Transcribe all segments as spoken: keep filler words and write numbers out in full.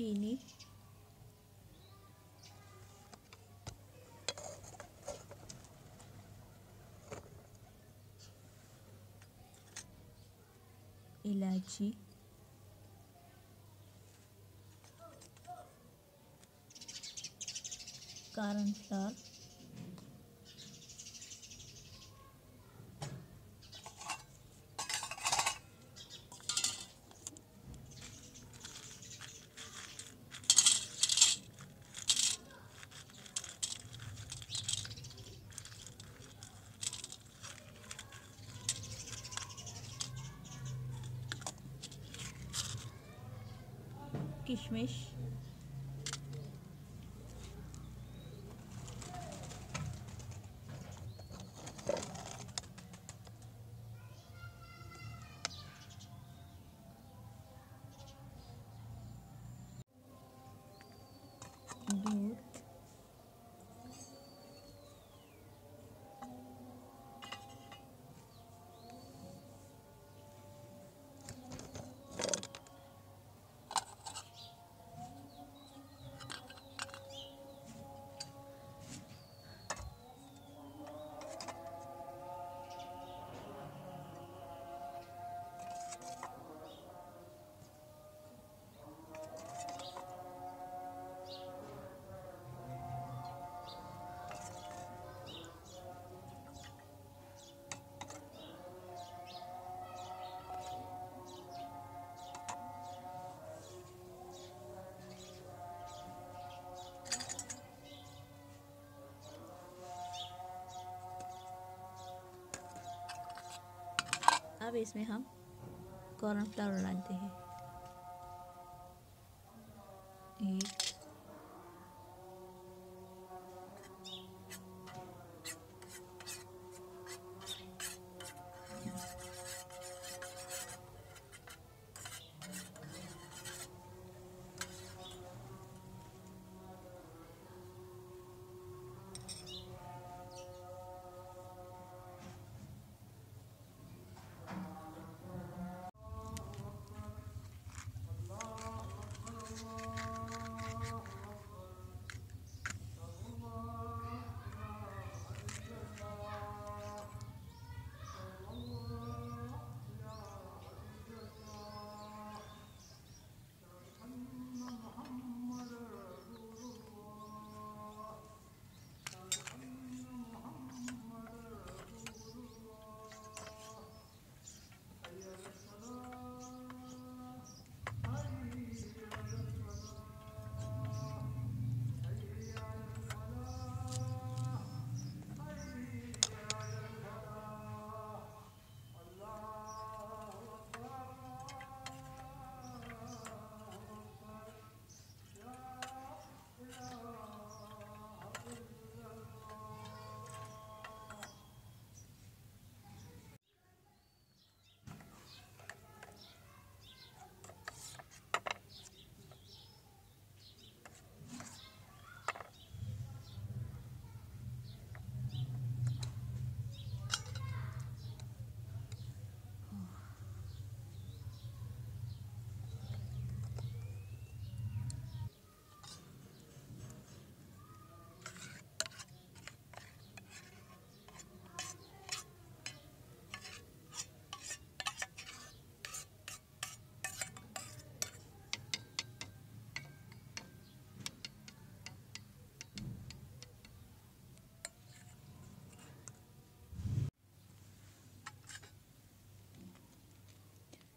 चीनी, इलायची, कारण फ्लावर, किशमिश, दूध, अब इसमें हम कॉर्नफ्लावर डालते हैं, एक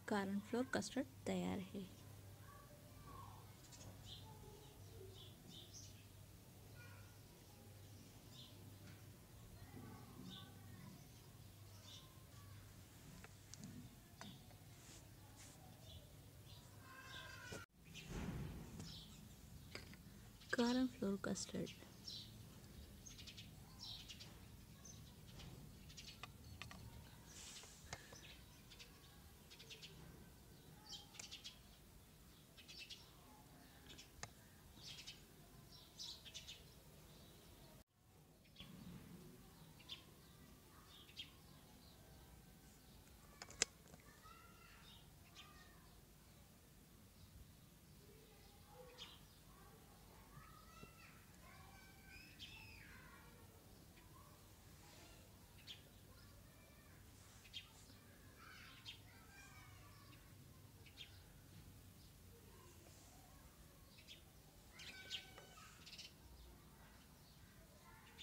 कारण फ्लोर कस्टर्ड तैयार है। कारण फ्लोर कस्टर्ड